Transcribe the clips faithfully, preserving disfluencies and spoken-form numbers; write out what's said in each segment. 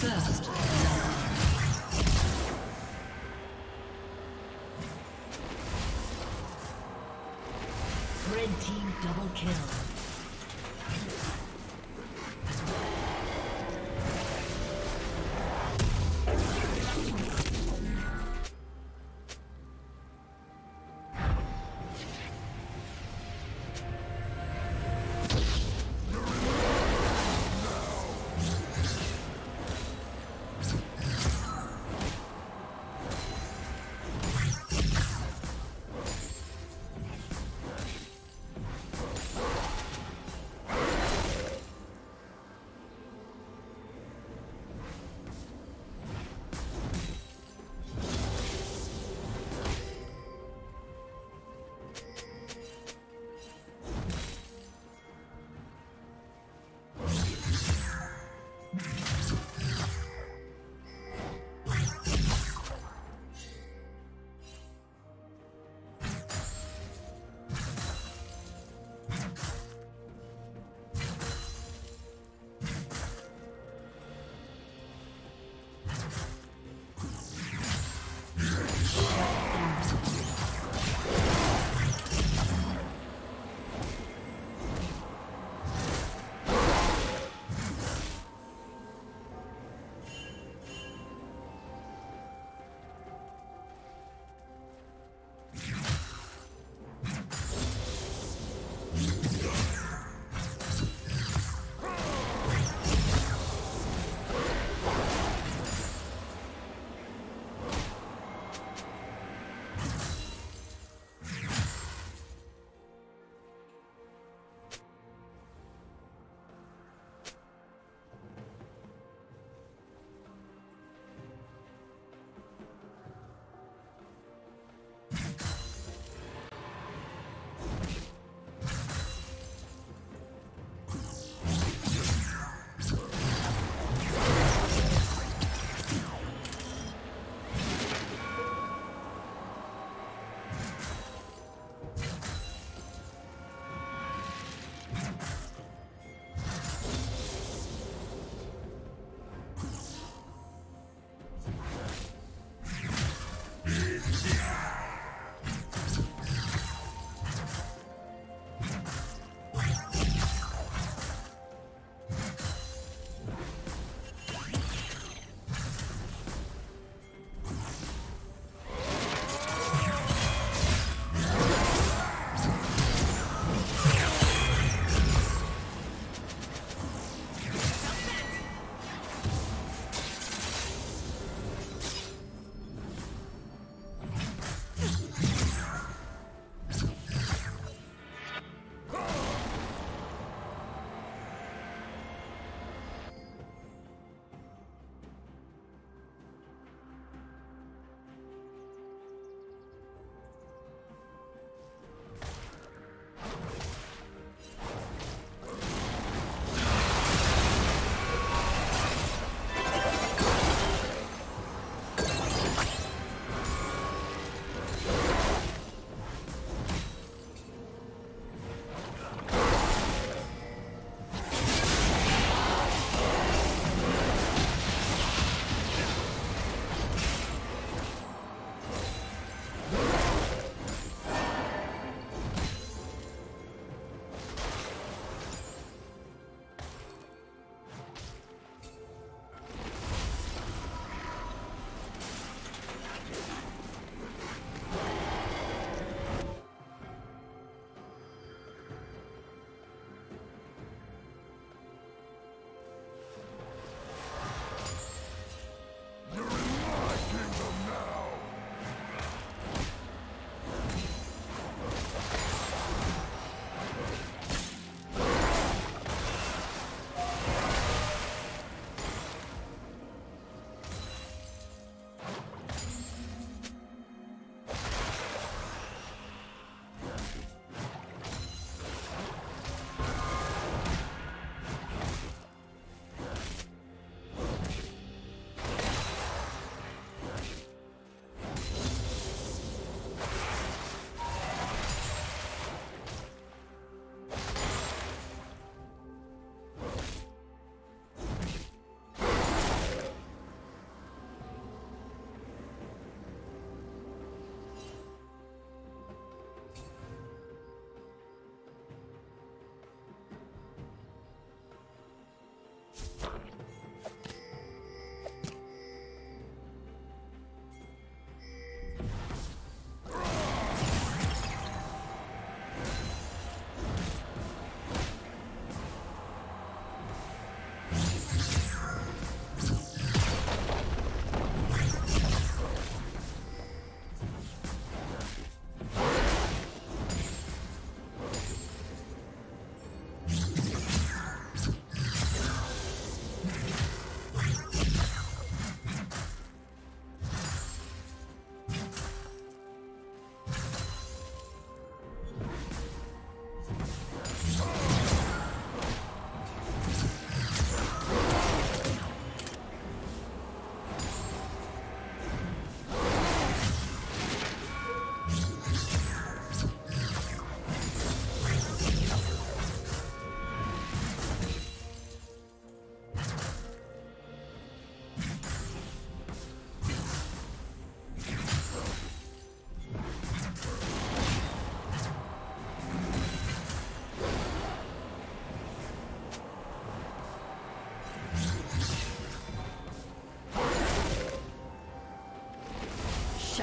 First. Red team double kill.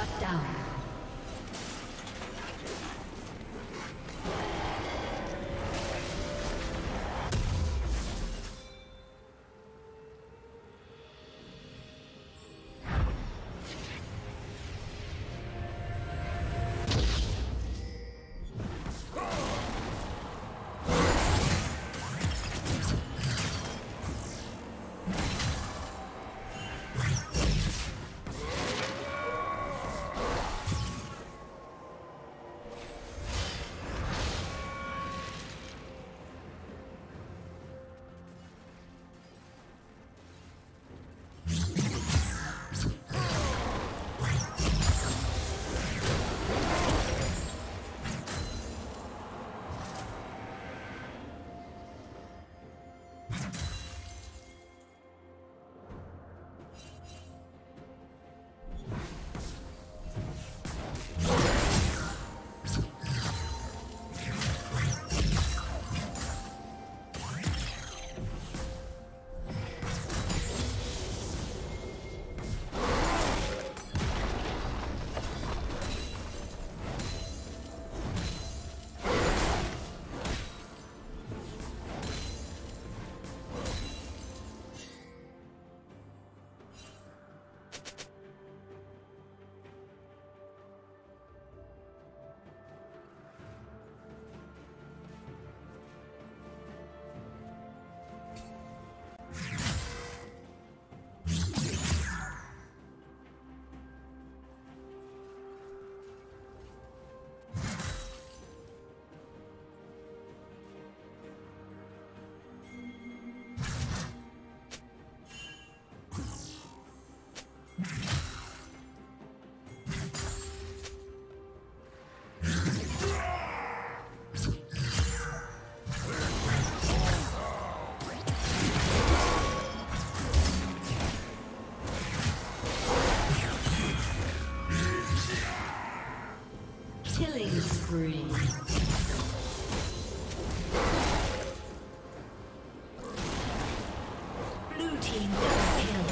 Shut down. Spree. Blue team double kill.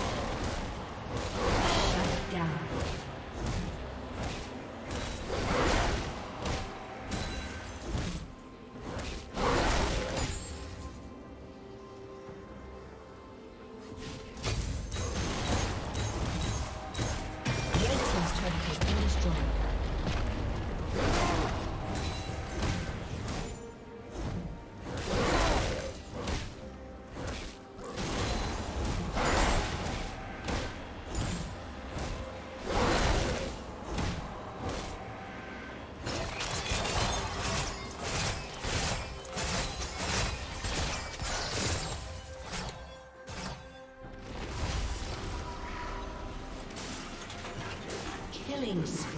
Shut down. Killing spree.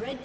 Red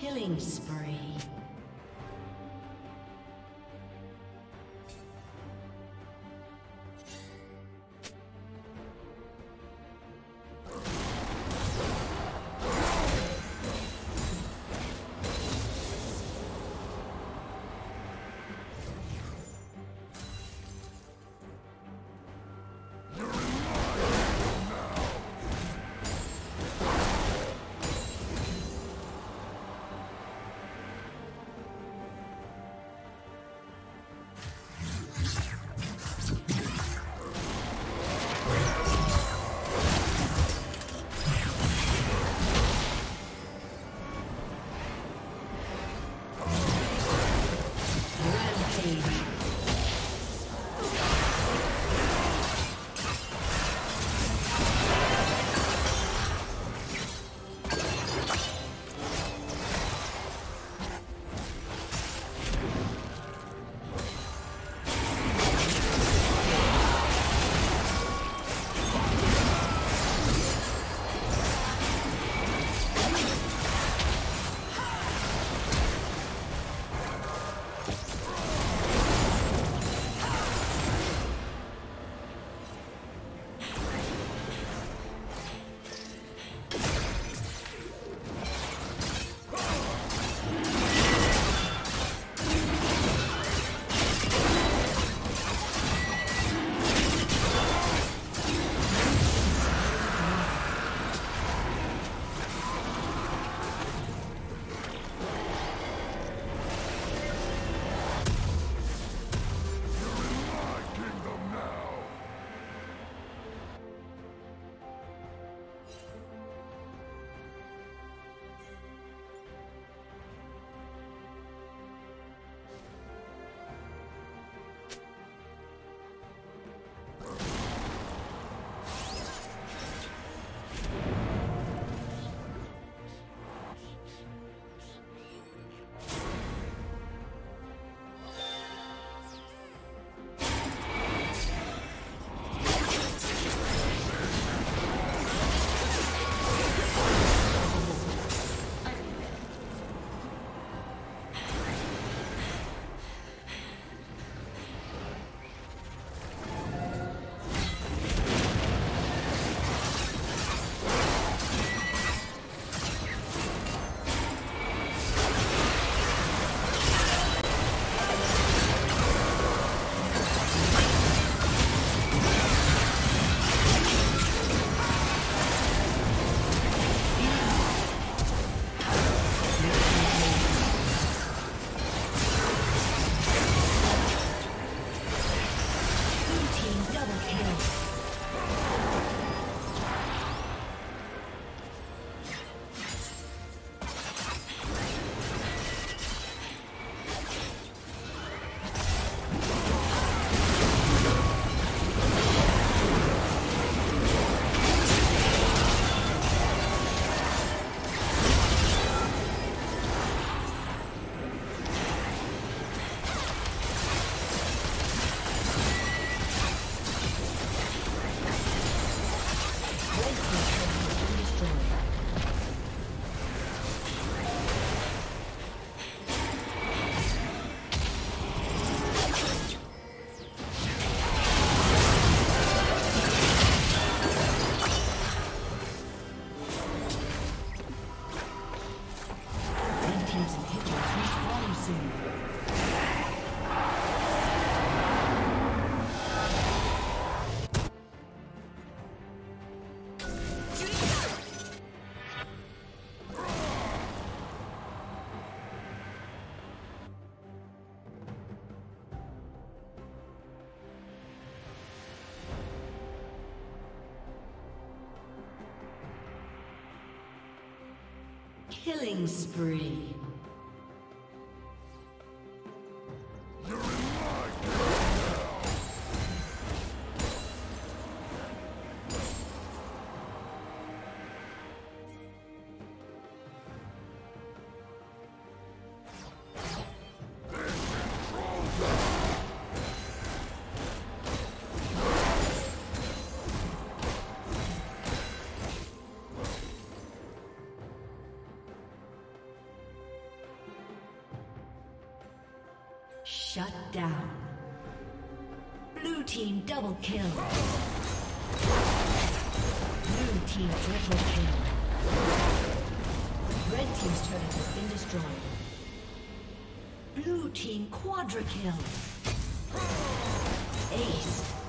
Killing spree. Killing spree. Shut down. Blue team double kill. Blue team triple kill. Red team's turret has been destroyed. Blue team quadra kill. Ace.